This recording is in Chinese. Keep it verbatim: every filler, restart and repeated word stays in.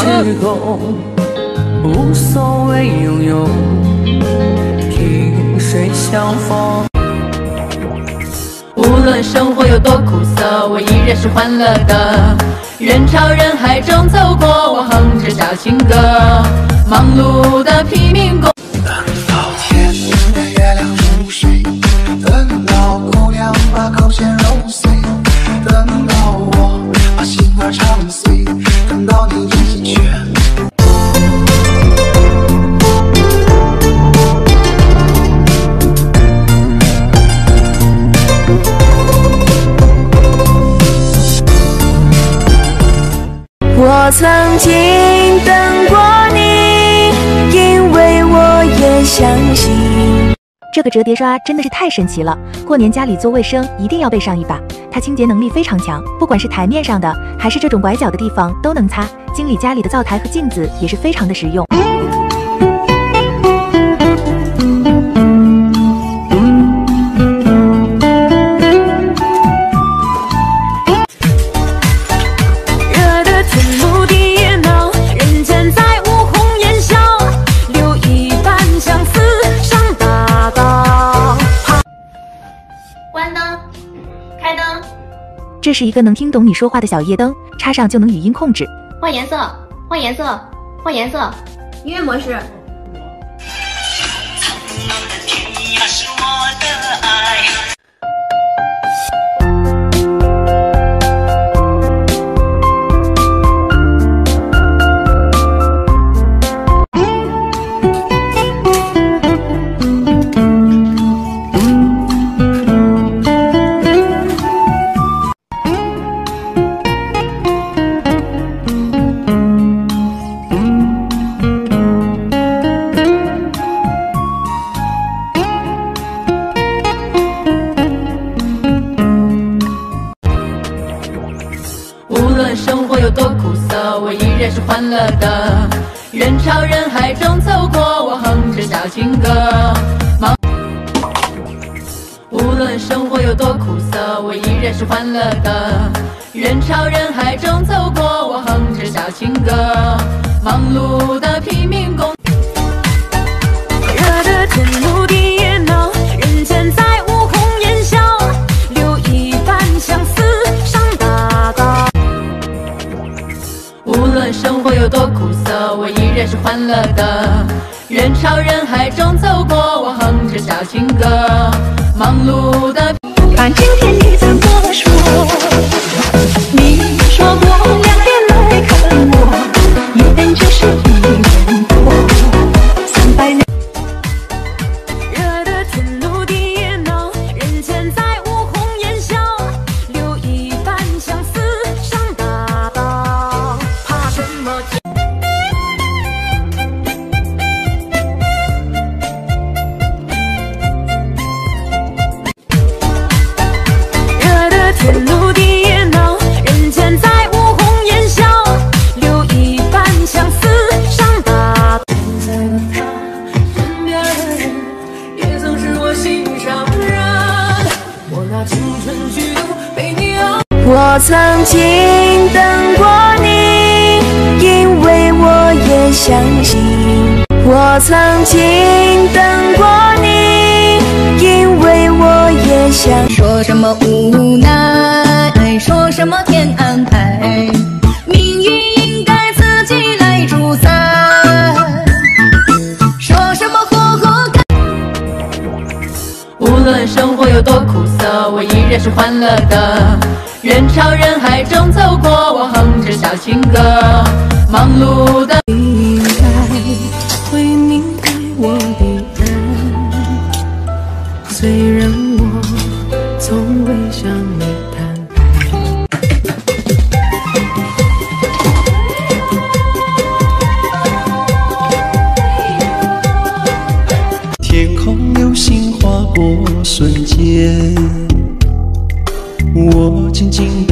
虚构，无所谓拥有，萍水相逢。无论生活有多苦涩，我依然是欢乐的。人潮人海中走过，我哼着小情歌。忙碌的拼命工。 我曾经等过你，因为我也相信。这个折叠刷真的是太神奇了，过年家里做卫生一定要备上一把，它清洁能力非常强，不管是台面上的还是这种拐角的地方都能擦。经理家里的灶台和镜子也是非常的实用。这是一个能听懂你说话的小夜灯，插上就能语音控制。换颜色，换颜色，换颜色。音乐模式。生活有多苦涩，我依然是欢乐的。人潮人海中走过，我哼着小情歌。忙，无论生活有多苦涩，我依然是欢乐的。人潮人海中走过，我哼着小情歌。忙碌的拼命工。 生活有多苦涩，我依然是欢乐的。人潮人海中走过，我哼着小情歌。忙碌的，反正天你怎么说？你说过两天来看我，一等就是一年多，三百年。热得天怒地也恼，人间再无红颜笑，留一半相思上大道。 热得天怒地也恼，人间再无红颜笑，留一半相思上大道。现在的他，身边的人，也曾是我心上人。我那青春虚度被你熬。我曾经等过你，因为我也相信。我曾经等过你，因为我也相信。说什么无奈，说什么天安排，命运应该自己来主宰。说什么活活该。无论生活有多苦涩，我依然是欢乐的。 人潮人海中走过，我哼着小情歌。忙碌的，应该会明白我的爱，虽然我从未向你坦白。天空流星划过瞬间。 我静静